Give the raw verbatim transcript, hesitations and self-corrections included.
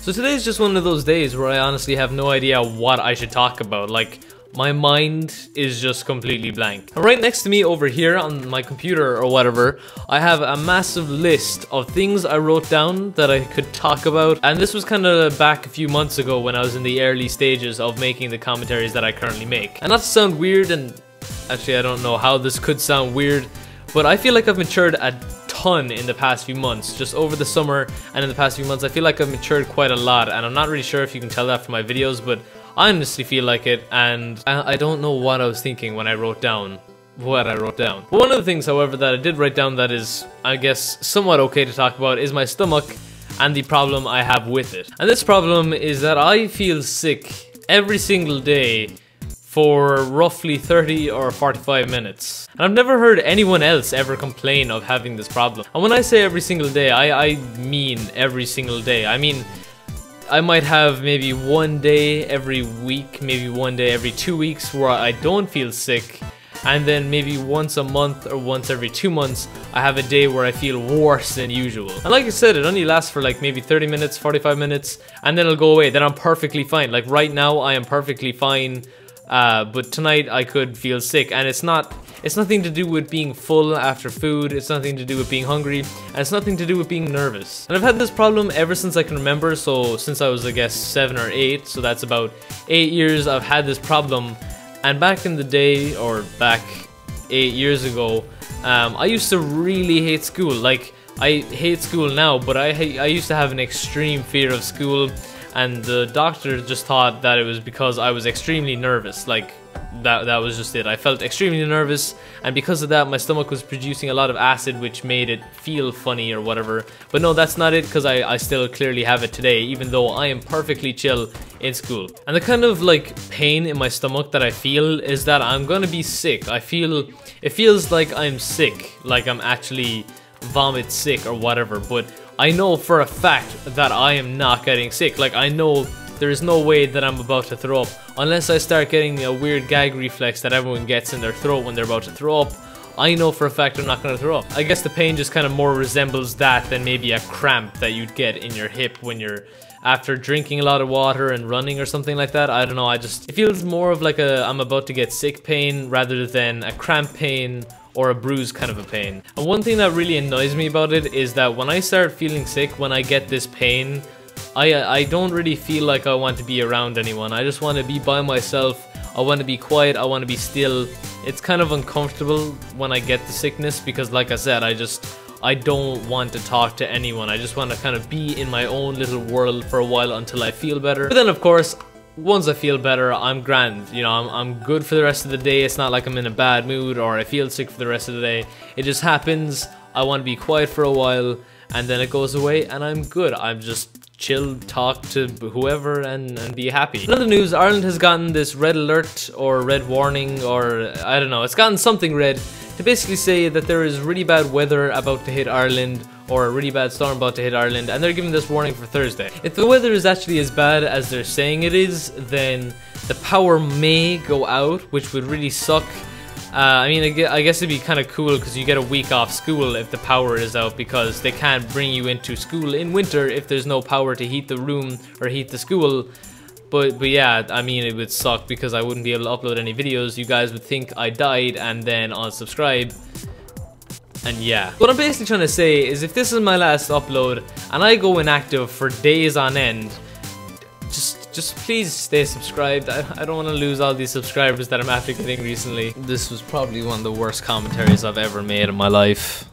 So today's just one of those days where I honestly have no idea what I should talk about. Like, my mind is just completely blank. And right next to me over here on my computer or whatever, I have a massive list of things I wrote down that I could talk about. And this was kind of back a few months ago when I was in the early stages of making the commentaries that I currently make. And not to sound weird, and actually I don't know how this could sound weird, but I feel like I've matured a ton in the past few months. Just over the summer and in the past few months, I feel like I've matured quite a lot, and I'm not really sure if you can tell that from my videos, but I honestly feel like it, and I don't know what I was thinking when I wrote down what I wrote down. One of the things, however, that I did write down that is, I guess, somewhat okay to talk about is my stomach and the problem I have with it. And this problem is that I feel sick every single day for roughly thirty or forty-five minutes. And I've never heard anyone else ever complain of having this problem. And when I say every single day, I, I mean every single day. I mean, I might have maybe one day every week, maybe one day every two weeks where I don't feel sick, and then maybe once a month or once every two months I have a day where I feel worse than usual. And like I said, it only lasts for like maybe thirty minutes, forty-five minutes, and then it'll go away. Then I'm perfectly fine. Like right now I am perfectly fine, uh, but tonight I could feel sick, and it's not It's nothing to do with being full after food, it's nothing to do with being hungry, and it's nothing to do with being nervous. And I've had this problem ever since I can remember, so since I was, I guess, seven or eight, so that's about eight years I've had this problem. And back in the day, or back eight years ago, um, I used to really hate school. Like, I hate school now, but I, I used to have an extreme fear of school, and the doctor just thought that it was because I was extremely nervous. Like, That, that was just it. I felt extremely nervous, and because of that my stomach was producing a lot of acid, which made it feel funny or whatever. But no, that's not it, because I, I still clearly have it today, even though I am perfectly chill in school. And the kind of like pain in my stomach that I feel is that I'm gonna be sick. I feel, it feels like I'm sick, like I'm actually vomit sick or whatever, but I know for a fact that I am not getting sick. Like, I know there is no way that I'm about to throw up, unless I start getting a weird gag reflex that everyone gets in their throat when they're about to throw up. I know for a fact I'm not going to throw up. I guess the pain just kind of more resembles that than maybe a cramp that you'd get in your hip when you're after drinking a lot of water and running or something like that. I don't know, I just, it feels more of like a I'm about to get sick pain rather than a cramp pain or a bruise kind of a pain. And one thing that really annoys me about it is that when I start feeling sick, when I get this pain, I, I don't really feel like I want to be around anyone. I just want to be by myself. I want to be quiet. I want to be still. It's kind of uncomfortable when I get the sickness because, like I said, I just, I don't want to talk to anyone. I just want to kind of be in my own little world for a while until I feel better. But then, of course, once I feel better, I'm grand. You know, I'm, I'm good for the rest of the day. It's not like I'm in a bad mood or I feel sick for the rest of the day. It just happens. I want to be quiet for a while, and then it goes away and I'm good. I'm just chill, talk to whoever, and, and be happy. In other news, Ireland has gotten this red alert or red warning, or I don't know, it's gotten something red to basically say that there is really bad weather about to hit Ireland, or a really bad storm about to hit Ireland, and they're giving this warning for Thursday. If the weather is actually as bad as they're saying it is, then the power may go out, which would really suck. Uh, I mean, I guess it'd be kind of cool because you get a week off school if the power is out, because they can't bring you into school in winter if there's no power to heat the room or heat the school. But, but yeah, I mean, it would suck because I wouldn't be able to upload any videos. You guys would think I died and then unsubscribe. And yeah. What I'm basically trying to say is if this is my last upload and I go inactive for days on end, Just, just please stay subscribed. I, I don't want to lose all these subscribers that I'm after getting recently. This was probably one of the worst commentaries I've ever made in my life.